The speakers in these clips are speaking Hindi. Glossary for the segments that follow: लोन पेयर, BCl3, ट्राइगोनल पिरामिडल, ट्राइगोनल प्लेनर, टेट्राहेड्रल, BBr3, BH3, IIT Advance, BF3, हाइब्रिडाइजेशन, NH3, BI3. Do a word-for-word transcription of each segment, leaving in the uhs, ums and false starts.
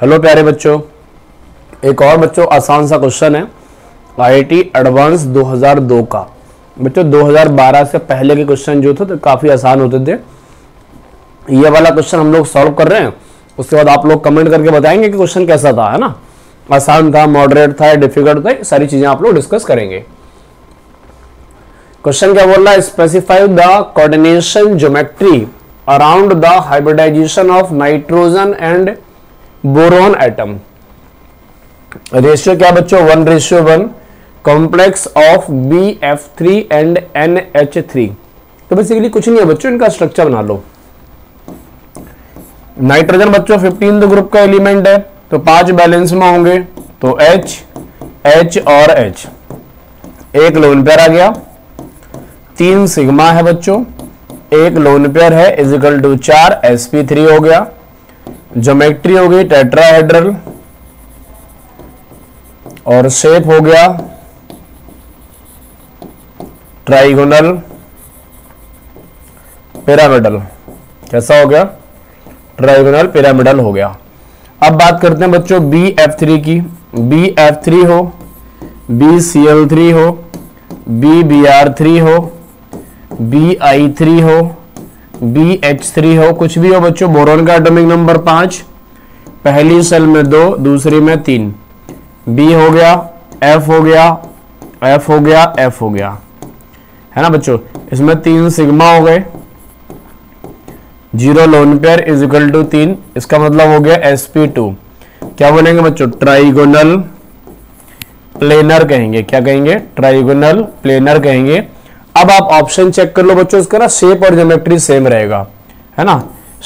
हेलो प्यारे बच्चों, एक और बच्चों आसान सा क्वेश्चन है आई आई टी एडवांस दो हज़ार दो का। बच्चों दो हज़ार बारह से पहले के क्वेश्चन जो थे तो काफ़ी आसान होते थे। ये वाला क्वेश्चन हम लोग सॉल्व कर रहे हैं, उसके बाद आप लोग कमेंट करके बताएंगे कि क्वेश्चन कैसा था, है ना। आसान था, मॉडरेट था, डिफिकल्ट था, सारी चीज़ें आप लोग डिस्कस करेंगे। क्वेश्चन क्या बोल रहा है, specify the coordination geometry around the हाइब्रिडाइजेशन of nitrogen and boron atom. Ratio क्या बच्चों, one ratio one complex of B F three and N H three. तो बेसिकली कुछ नहीं है बच्चों, इनका स्ट्रक्चर बना लो। नाइट्रोजन बच्चों फिफ्टीन ग्रुप का एलिमेंट है, तो पांच बैलेंस में होंगे, तो H, H और H। एक लोन पेयर आ गया, तीन सिग्मा है बच्चों, एक लोन पेयर है, इजिकल टू चार एस पी थ्री हो गया। ज्योमेट्री हो गई टेट्राहेड्रल और शेप हो गया ट्राइगोनल पिरामिडल। कैसा हो गया, ट्राइगोनल पिरामिडल हो गया। अब बात करते हैं बच्चों बी एफ थ्री की। बी एफ थ्री हो, बी सी एल थ्री हो, बी बी आर थ्री हो, बी आई थ्री हो, बी एच थ्री हो, कुछ भी हो बच्चों। बोरोन का एटॉमिक नंबर पाँच, पहली सेल में दो, दूसरी में तीन। B हो गया, F हो गया, F हो गया, F हो गया, है ना बच्चों। इसमें तीन सिग्मा हो गए, zero लोन पेयर is equal to तीन, इसका मतलब हो गया एस पी टू। क्या बोलेंगे बच्चों, ट्राइगोनल प्लेनर कहेंगे। क्या कहेंगे, ट्राइगोनल प्लेनर कहेंगे। अब आप ऑप्शन चेक कर लो बच्चों, इसका ना शेप और ज्योमेट्री सेम रहेगा, है ना।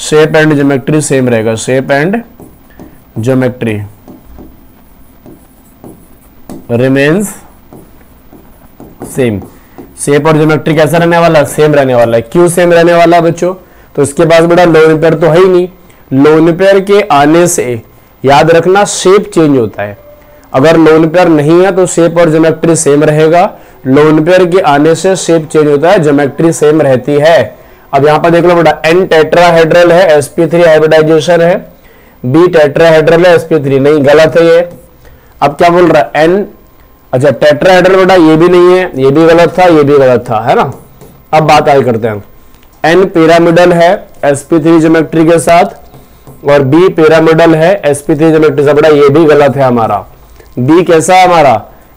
शेप एंड ज्योमेट्री सेम रहेगा, shape and geometry remains same. Shape और ज्योमेट्री कैसा रहने वाला है, सेम रहने वाला है। क्यों सेम रहने वाला है बच्चों, तो इसके पास बेटा लोन पेयर तो है ही नहीं। लोन पेयर के आने से याद रखना शेप चेंज होता है। अगर लोन पेयर नहीं है तो शेप और ज्योमेट्री सेम रहेगा। लोन पेयर के आने से शेप चेंज होता है, ज्योमेट्री सेम रहती है। अब यहाँ पर देख लो बेटा, एन टेट्राहेड्रल है, एस पी थ्री हाइब्रिडाइजेशन है, बी टेट्राहेड्रल है, एस पी थ्री नहीं, गलत है ये। अब क्या बोल रहा है, एन अच्छा टेट्राहेड्रल बेटा ये भी नहीं है, ये भी गलत था, ये भी गलत था, है ना। अब बात आगे करते हैं, एन पिरामिडल है एस पी थ्री ज्योमेट्री के साथ और बी पिरामिडल है एस पी थ्री ज्योमेट्री से, बेटा ये भी गलत है हमारा। बी कैसा है हमारा,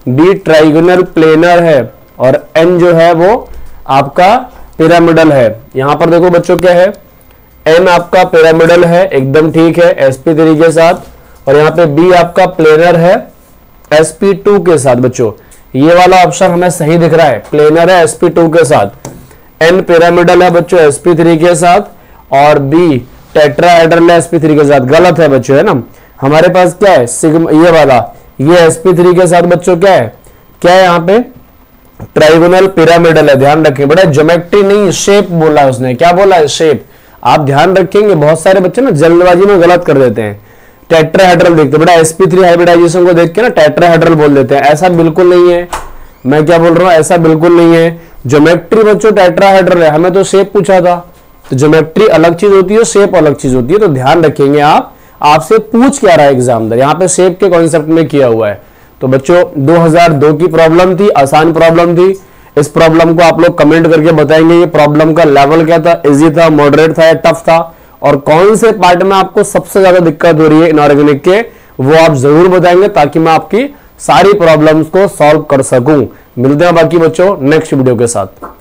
बी ट्राइगोनल प्लेनर है और एन जो है वो आपका पिरामिडल है। यहां पर देखो बच्चों क्या है, एन आपका पिरामिडल है, एकदम ठीक है एस पी थ्री के साथ, और यहाँ पे बी आपका प्लेनर है एस पी टू के साथ। बच्चों ये वाला ऑप्शन हमें सही दिख रहा है, प्लेनर है एस पी टू के साथ, एन पिरामिडल है बच्चों एस पी थ्री के साथ और बी टेट्राहेड्रल है एस पी थ्री के साथ। गलत है बच्चों, है ना। हमारे पास क्या है, सिग्मा ये वाला, ये एस पी थ्री के साथ बच्चों क्या है, क्या है यहाँ पे ट्राइगोनल पिरामिडल है। ध्यान रखें बेटा, ज्योमेट्री नहीं शेप बोला है उसने। क्या बोला है, शेप। आप ध्यान रखेंगे, बहुत सारे बच्चे ना जल्दबाजी में गलत कर देते हैं। टेट्राहेड्रल देखते बेटा, एस पी थ्री हाइब्रिडाइजेशन को देख के ना टेट्राहेड्रल बोल देते हैं, ऐसा बिल्कुल नहीं है। मैं क्या बोल रहा हूँ, ऐसा बिल्कुल नहीं है। ज्योमेट्री बच्चों टेट्राहेड्रल है, हमें तो शेप पूछा था, तो ज्योमेट्री अलग चीज होती है, शेप अलग चीज होती है। तो ध्यान रखेंगे आप, आपसे पूछ क्या रहा है एग्जामिनर, यहाँ पे शेप के कॉन्सेप्ट में किया हुआ है। तो बच्चों दो हज़ार दो की प्रॉब्लम थी, आसान प्रॉब्लम थी। इस प्रॉब्लम को आप लोग कमेंट करके बताएंगे ये प्रॉब्लम का लेवल क्या था, इजी था, मॉडरेट था या टफ था, और कौन से पार्ट में आपको सबसे ज्यादा दिक्कत हो रही है इनऑर्गेनिक के, वो आप जरूर बताएंगे ताकि मैं आपकी सारी प्रॉब्लम्स को सॉल्व कर सकूं। मिलते हैं बाकी बच्चों नेक्स्ट वीडियो के साथ।